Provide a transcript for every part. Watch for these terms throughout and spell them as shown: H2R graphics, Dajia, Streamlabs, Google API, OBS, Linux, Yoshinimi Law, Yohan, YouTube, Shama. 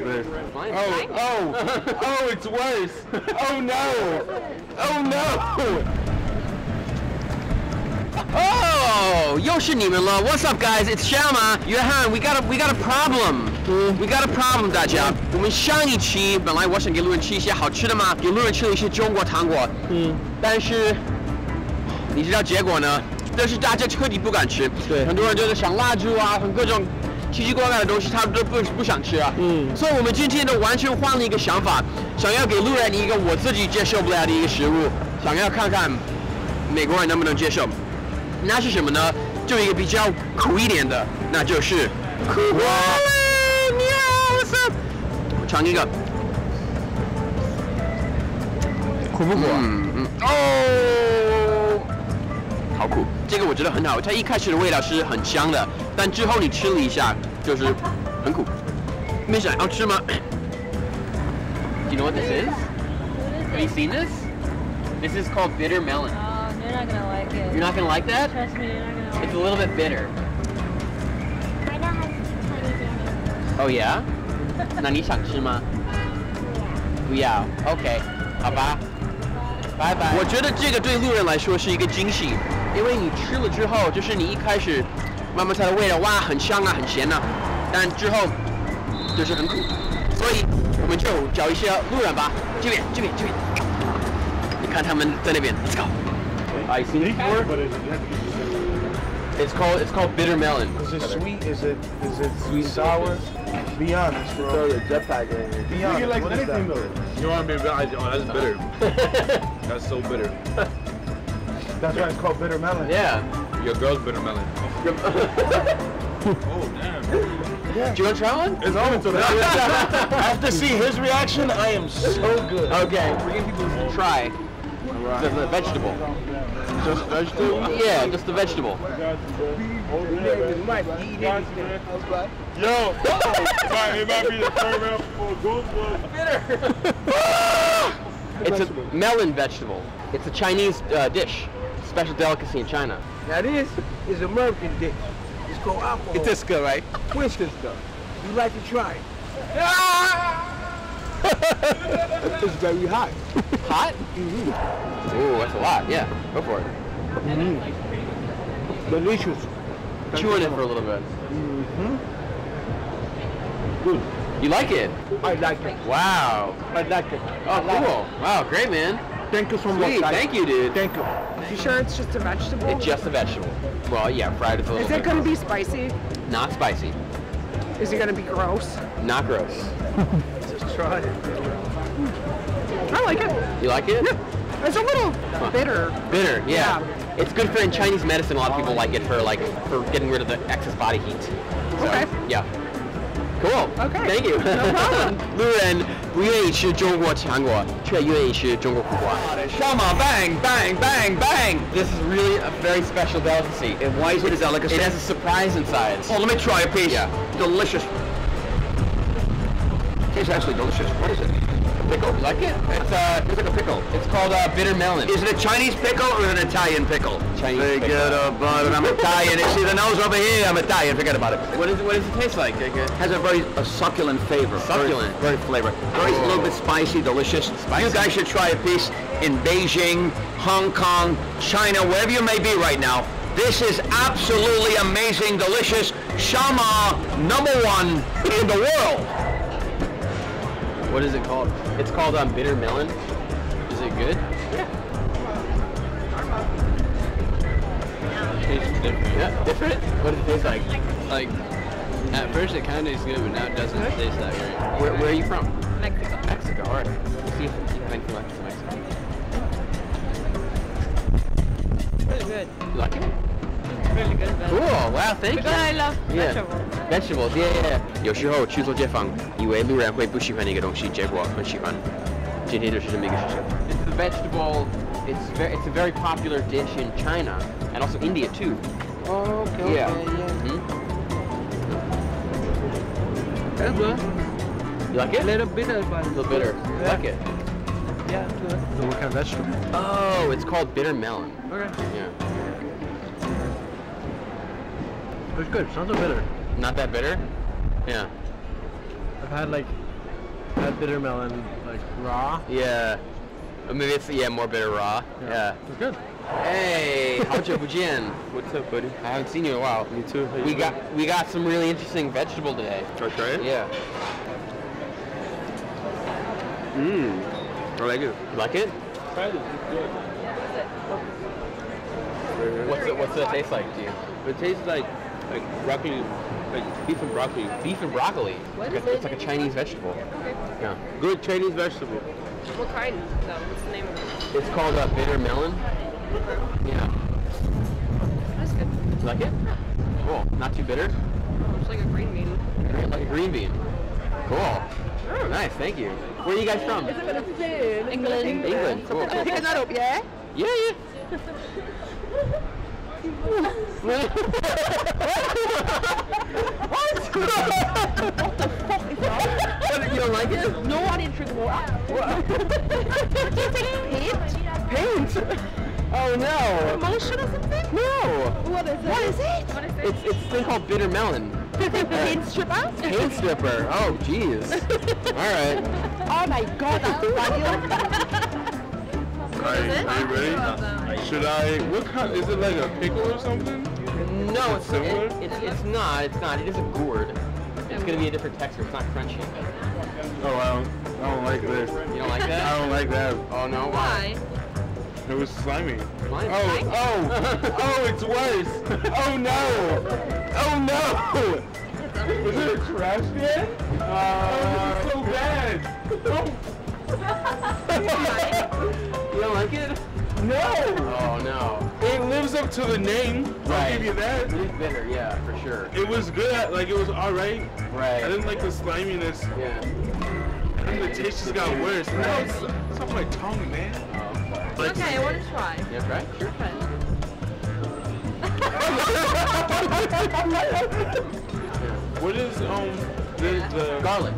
like this. Oh, it's worse. Oh, no. Oh, no. Oh, Yoshinimi Law. What's up, guys? It's Shama, Yohan. We got a problem. Dajia. 我们上一期本来我想给路人吃一些好吃的嘛，给路人吃了一些中国糖果。但是你知道结果呢？但是大家彻底不敢吃。对，很多人就是想蜡烛啊，各种。 奇奇怪怪的东西，他们都不想吃啊。所以我们今天呢，完全换了一个想法，想要给路人一个我自己接受不了的一个食物，想要看看美国人能不能接受。那是什么呢？就一个比较苦一点的，那就是苦瓜。我尝一个，苦不苦？哦，好苦。 这个我觉得很好，它一开始的味道是很香的，但之后你吃了一下，就是很苦。没想要吃吗 ？Do you know what this is? Have you seen this? This is called bitter melon. Oh, you're not gonna like it. You're not gonna like that? Trust me, you're not gonna like it. It's a little bit bitter. I know how to eat Chinese. Oh yeah? 那你想吃吗？不要。OK， 好吧。拜拜。我觉得这个对路人来说是一个惊喜。 因为你吃了之后，就是你一开始，慢慢它的味道哇很香啊，很咸啊，但之后就是很苦，所以我们就找一些路人吧，这边，你看他们在那边 ，Let's go。I see it before. It's called bitter melon. Is it sweet? Is it sweet sour? Be honest, bro. Throw your jetpack in here. Be honest. You like anything though? You want to be honest? Oh, that's bitter. That's so bitter. That's why it's called bitter melon. Yeah. Your girl's bitter melon. Oh, damn. Yeah. Do you want to try one? It's on. After seeing his reaction, I am so good. Okay. We're giving people to try the vegetable. Just vegetable? Yeah, just the vegetable. Yo, it might be the third round for goose. Bitter. It's a melon vegetable. It's a Chinese dish. Special delicacy in China. Now this is American dish. It's called alcohol. It's Tisca, right? Where's Tisca? You like to try it? It's very hot. Hot? Mm-hmm. Ooh, that's a lot. Yeah, go for it. Mm-hmm. Delicious. Chew on it for a little bit. Mm-hmm. Good. You like it? I like it. Wow. I like it. Oh, cool. Wow, great, man. Thank you so much. Thank you, dude. Thank you. You sure it's just a vegetable? It's just a vegetable. Well, yeah, fried a little bit. Is it going to be spicy? Not spicy. Is it going to be gross? Not gross. Just try it. I like it. You like it? Yeah. It's a little bitter. Bitter, yeah. It's good for in Chinese medicine. A lot of people like it for getting rid of the excess body heat. So, okay. Yeah. Cool. Okay. Thank you. No problem. 路人不愿意吃中国糖果，却愿意吃中国苦瓜。Shama, bang, bang, bang, bang. This is really a very special delicacy. And why is it a delicacy? It has a surprise inside. Oh, let me try a piece. Yeah. Delicious. Tastes actually delicious. What is it? A pickle. You like it? It's like a pickle. It's called bitter melon. Is it a Chinese pickle or an Italian pickle? Chinese pickle. Forget about it. I'm Italian. You see the nose over here? I'm Italian. Forget about it. What does it taste like? It has a very succulent flavor. Succulent. Very flavor. Very a little bit spicy, delicious. Spicy. You guys should try a piece in Beijing, Hong Kong, China, wherever you may be right now. This is absolutely amazing, delicious. Shama, #1 in the world. What is it called? It's called bitter melon. Is it good? Yeah. Tastes different. Yeah, different? What does it taste like? Like, at first it kind of tastes good, but now it doesn't taste that great. Where are you from? Mexico. Mexico, alright. Let's see if you can collect some Mexico. Really good. You like it? Really good. Cool, wow, thank you. I love vegetables. Vegetables, yeah. 有时候去做街访，以为路人会不喜欢一个东西，结果很喜欢。今天就是这么一个事情。It's a vegetable. It's a very popular dish in China and also India too. Oh, okay. Yeah. That's good. You like it? A little bitter, but a little bitter. Like it? Yeah, good. What kind of vegetable? Oh, it's called bitter melon. Okay. Yeah. It's good. Sounds a bitter. Not that bitter? Yeah. I had like that bitter melon like raw. Yeah. Or maybe it's more bitter raw. Yeah. It's good. Hey, Haojiao Bujian. What's up, buddy? I haven't seen you in a while. Me too. We got some really interesting vegetable today. Should I try it? Yeah. Mmm. I like it. You like it? Try it. It's good. What's it taste like to you? It tastes like broccoli, like beef and broccoli. Beef and broccoli. It's like a Chinese vegetable. Okay. Yeah. Good Chinese vegetable. What kind though? What's the name of it? It's called a bitter melon. Yeah. That's good. You like it? Cool. Not too bitter? Oh, it's like a green bean. Like a green bean. Cool. Oh, nice. Thank you. Where are you guys from? England. England. Cool. Yeah? Yeah, yeah. What? What the fuck is that? You don't like it? No, I didn't drink water. Paint? Oh no. Emulsion or something? No. What is it? It's a thing called bitter melon. Paint stripper? Paint stripper. Oh, jeez. All right. Oh my god, that's funny. Are you ready? Should I? What kind? Is it like a pickle or something? No, it's similar. It's not. It's not. It is a gourd. It's gonna be a different texture. It's not crunchy. Oh, I don't like this. You don't like that? I don't like that. Oh no, why? It was slimy. Oh, it's worse. Oh no. Oh no. Was it a trash can? Oh, this is so bad. Oh. You don't like it? No. Oh no. It lives up to the name. Right. I'll give you that. It is bitter, yeah, for sure. It was good. Like it was all right. Right. I didn't like the sliminess. Yeah. And the taste just got worse. Right. No, it's up my tongue, man. Oh, okay, I want to try. Yeah, right? Sure. What is the garlic?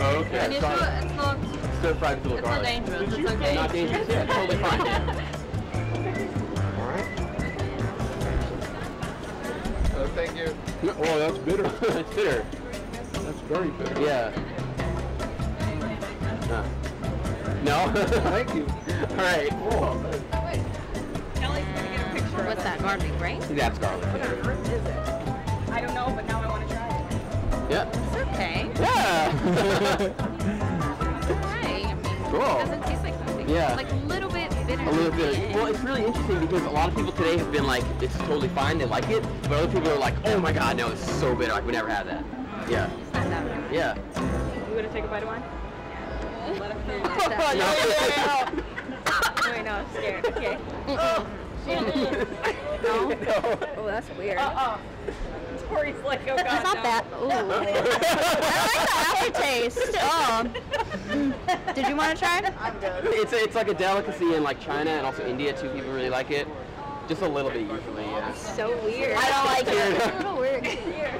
Oh, okay. And it's not stir fried with a little garlic. It's not dangerous. It's okay. Not dangerous. Yeah, totally fine. Thank you. Oh, that's bitter. That's bitter. That's very bitter. Yeah. No? Thank you. All right. Cool. Wait. Kelly's going to get a picture. What's that? Garlic, right? That's garlic. What is it? I don't know, but now I want to try it. Yep. It's okay. Yeah. All right. Cool. It doesn't taste like something. Yeah. Like a little bit. A little bit. Well, it's really interesting because a lot of people today have been like, it's totally fine, they like it, but other people are like, oh my god, no, it's so bitter, like we never had that. Yeah. It's not that bitter. Yeah. You want to take a bite of wine? Yeah. Let us know. No. Wait, no, I'm scared. Okay. No? No. Oh, that's weird. Tori's like, oh god, that's not that. Ooh. I like the aftertaste. Did you want to try it? I'm good. It's like a delicacy in like China and also India too. People really like it. Just a little bit usually. Yeah. So weird. I don't like it. It's a little weird.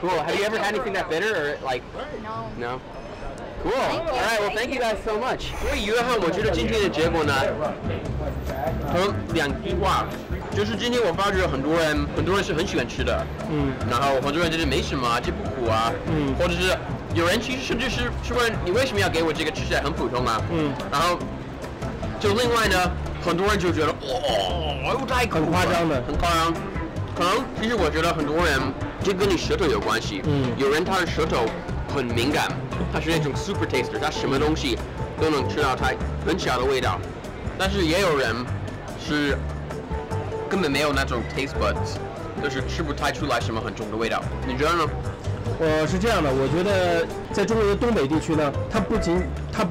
Cool. Have you ever had anything that bitter or like? No. No. Cool. All right. Well, thank you guys so much. 所以Yohan，我觉得今天的结果呢，和两句话。就是今天我发觉很多人是很喜欢吃的，嗯，然后很多人觉得没什么啊，这不苦啊，嗯，或者是有人其实甚至是问你为什么要给我这个吃起来很普通啊，嗯，然后就另外呢，很多人就觉得哦，太苦了，很夸张的，很夸张，可能其实我觉得很多人这跟你舌头有关系，嗯，有人他的舌头很敏感，他是那种 super taster， 他什么东西都能吃到他很小的味道，但是也有人是。根本没有那种 taste buds， 就是吃不太出来什么很重的味道。你觉得呢？是这样的，我觉得在中国的东北地区呢，它不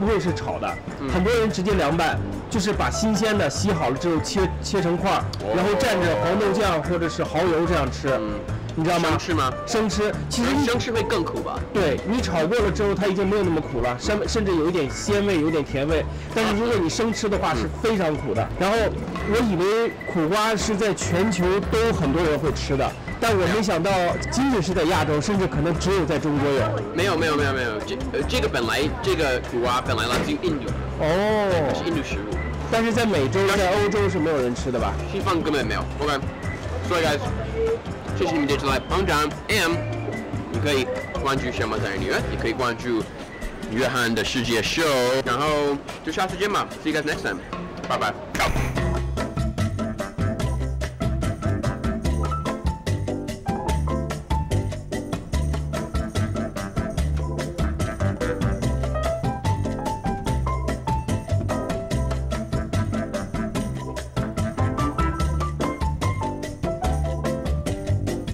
会是炒的，嗯、很多人直接凉拌，就是把新鲜的洗好了之后切成块，然后蘸着黄豆酱或者是蚝油这样吃。嗯，你知道吗？生吃吗？生吃，其实生吃会更苦吧？对，你炒过了之后，它已经没有那么苦了，甚至有一点鲜味，有点甜味。但是如果你生吃的话，是非常苦的。嗯、然后我以为苦瓜是在全球都很多人会吃的，但我没想到，即使是在亚洲，甚至可能只有在中国有。没有，这个本来苦瓜本来来自于印度。哦。它是印度食物。但是在美洲、在欧洲是没有人吃的吧？西方根本没有。OK， 所以 guys。谢谢你们的支持，帮长 M， 你可以关注 Shama 在纽约，也可以关注约翰的世界秀，然后就下次见嘛 ，See you guys next time， 拜拜。